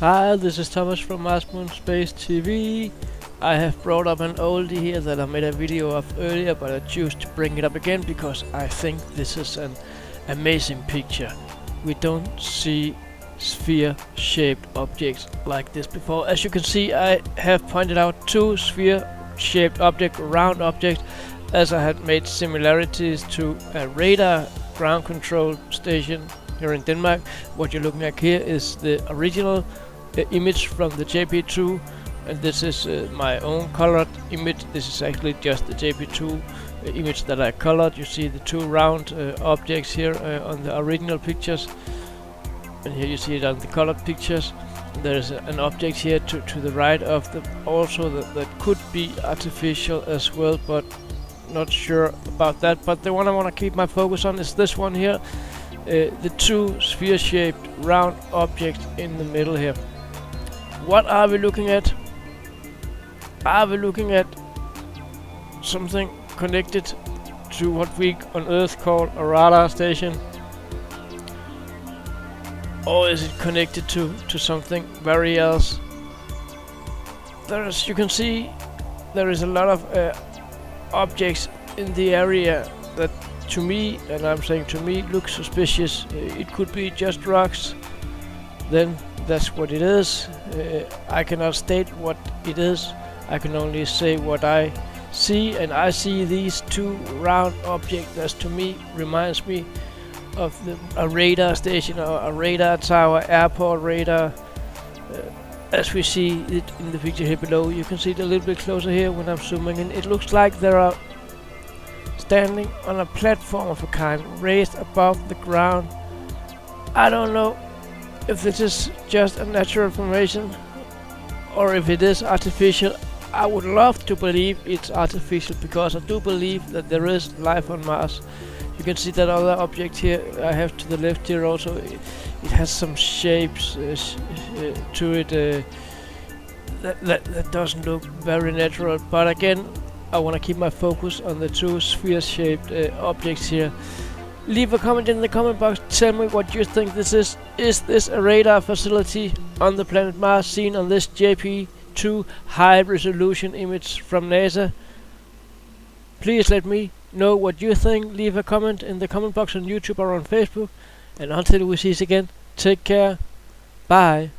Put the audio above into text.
Hi, this is Thomas from Mars Moon Space TV. I have brought up an oldie here that I made a video of earlier, but I choose to bring it up again because I think this is an amazing picture. We don't see sphere-shaped objects like this before. As you can see, I have pointed out two sphere-shaped objects, round objects, as I had made similarities to a radar ground control station here in Denmark. What you're looking at here is the original image from the JP2, and this is my own colored image. This is actually just the JP2 image that I colored. You see the two round objects here on the original pictures, and here you see it on the colored pictures. There's an object here to the right of them also that could be artificial as well, but not sure about that. But the one I want to keep my focus on is this one here. The two sphere-shaped round objects in the middle here. What are we looking at? Are we looking at something connected to what we on Earth call a radar station? Or is it connected to something very else? As you can see, there is a lot of objects in the area that to me, and I'm saying to me, looks suspicious. It could be just rocks, then that's what it is. I cannot state what it is. I can only say what I see, and I see these two round objects that to me reminds me of a radar station or a radar tower, airport radar, as we see it in the picture here below. You can see it a little bit closer here when I'm zooming in. It looks like there are standing on a platform of a kind, raised above the ground. I don't know if this is just a natural formation or if it is artificial. I would love to believe it's artificial because I do believe that there is life on Mars. You can see that other object here I have to the left here also. It has some shapes to it that doesn't look very natural, but again, I want to keep my focus on the two sphere-shaped objects here. Leave a comment in the comment box, tell me what you think this is. Is this a radar facility on the planet Mars seen on this JP2 high-resolution image from NASA? Please let me know what you think. Leave a comment in the comment box on YouTube or on Facebook. And until we see us again, take care. Bye.